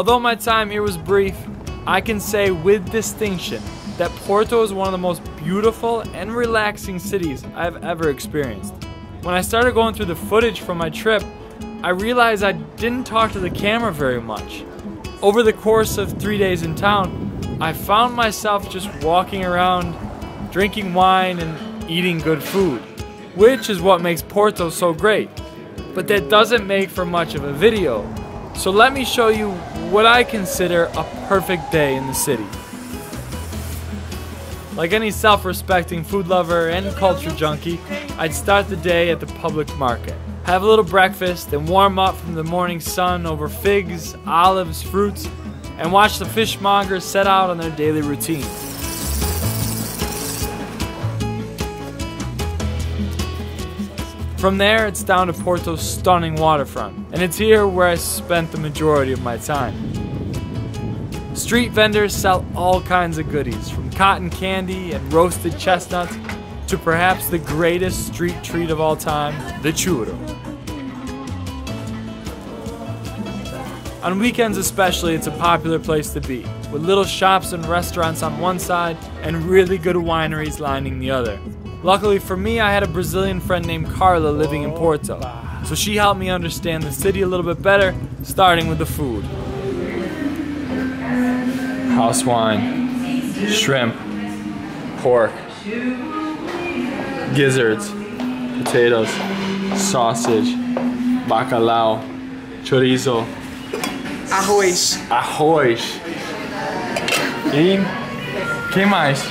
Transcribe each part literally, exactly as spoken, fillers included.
Although my time here was brief, I can say with distinction that Porto is one of the most beautiful and relaxing cities I've ever experienced. When I started going through the footage from my trip, I realized I didn't talk to the camera very much. Over the course of three days in town, I found myself just walking around, drinking wine and eating good food, which is what makes Porto so great. But that doesn't make for much of a video. So let me show you what I consider a perfect day in the city. Like any self-respecting food lover and culture junkie, I'd start the day at the public market. Have a little breakfast and warm up from the morning sun over figs, olives, fruits, and watch the fishmongers set out on their daily routine. From there, it's down to Porto's stunning waterfront, and it's here where I spent the majority of my time. Street vendors sell all kinds of goodies, from cotton candy and roasted chestnuts to perhaps the greatest street treat of all time, the churro. On weekends especially, it's a popular place to be, with little shops and restaurants on one side and really good wineries lining the other. Luckily for me, I had a Brazilian friend named Carla living in Porto, so she helped me understand the city a little bit better, starting with the food. House wine, shrimp, pork, gizzards, potatoes, sausage, bacalhau, chorizo, arroz, arroz. E que mais?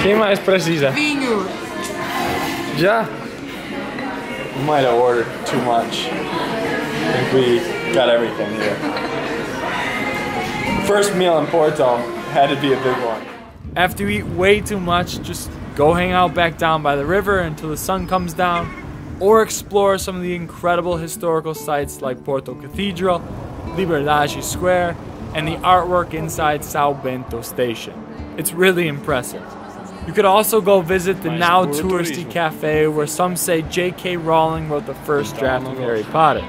Quem mais precisa? Vinho. Já? We might have ordered too much. I think we got everything here. First meal in Porto had to be a big one. After you eat way too much, just go hang out back down by the river until the sun comes down, or explore some of the incredible historical sites like Porto Cathedral, Liberdade Square, and the artwork inside São Bento Station. It's really impressive. You could also go visit the now touristy cafe where some say J K Rowling wrote the first draft of Harry Potter.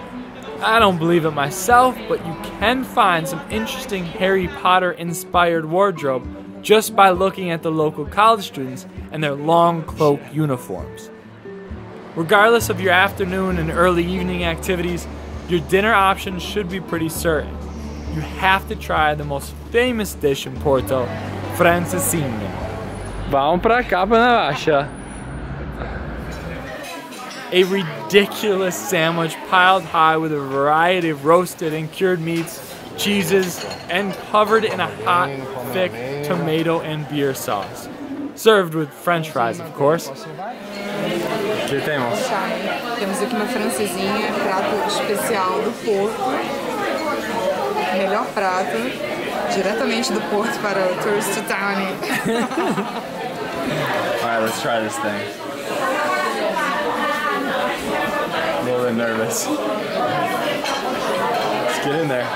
I don't believe it myself, but you can find some interesting Harry Potter inspired wardrobe just by looking at the local college students and their long cloak uniforms. Regardless of your afternoon and early evening activities, your dinner options should be pretty certain. You have to try the most famous dish in Porto, Francesinha. Vamos pra cá pra Navacha. A ridiculous sandwich piled high with a variety of roasted and cured meats, cheeses, and covered in a hot, thick tomato and beer sauce. Served with French fries, of course. Que temos? Temos aqui uma francesinha, prato especial do Porto. Melhor prato. Diretamente do Porto para o Tourist Town. Alright, let's try this thing. I'm a little bit nervous. Let's get in there.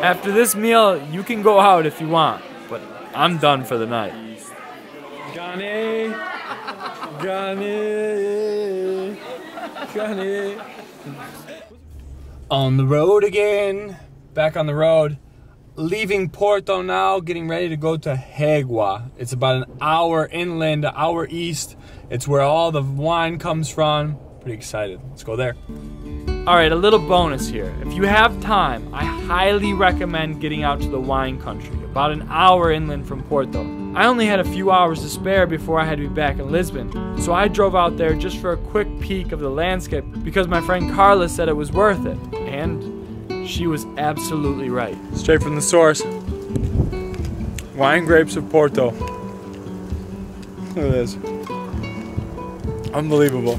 After this meal, you can go out if you want, but I'm done for the night. Gane, Gane, Gane. On the road again, back on the road, leaving Porto now, getting ready to go to Regua. It's about an hour inland, an hour east. It's where all the wine comes from. Pretty excited. Let's go there. Alright, a little bonus here. If you have time, I highly recommend getting out to the wine country, about an hour inland from Porto. I only had a few hours to spare before I had to be back in Lisbon, so I drove out there just for a quick peek of the landscape because my friend Carla said it was worth it, and she was absolutely right. Straight from the source, wine grapes of Porto. Look at this. Unbelievable.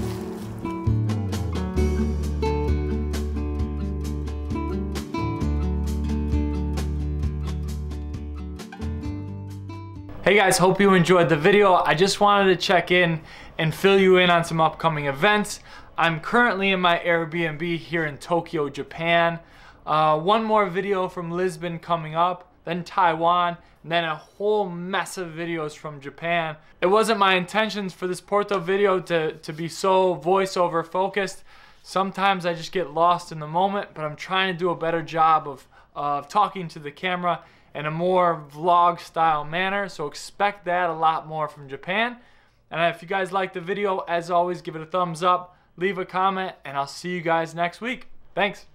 Hey guys, hope you enjoyed the video. I just wanted to check in and fill you in on some upcoming events. I'm currently in my Airbnb here in Tokyo, Japan. Uh, one more video from Lisbon coming up, then Taiwan, and then a whole mess of videos from Japan. It wasn't my intentions for this Porto video to, to be so voiceover focused. Sometimes I just get lost in the moment, but I'm trying to do a better job of, uh, of talking to the camera in a more vlog style manner, so expect that a lot more from Japan. And if you guys like the video, as always, give it a thumbs up, leave a comment, and I'll see you guys next week. Thanks.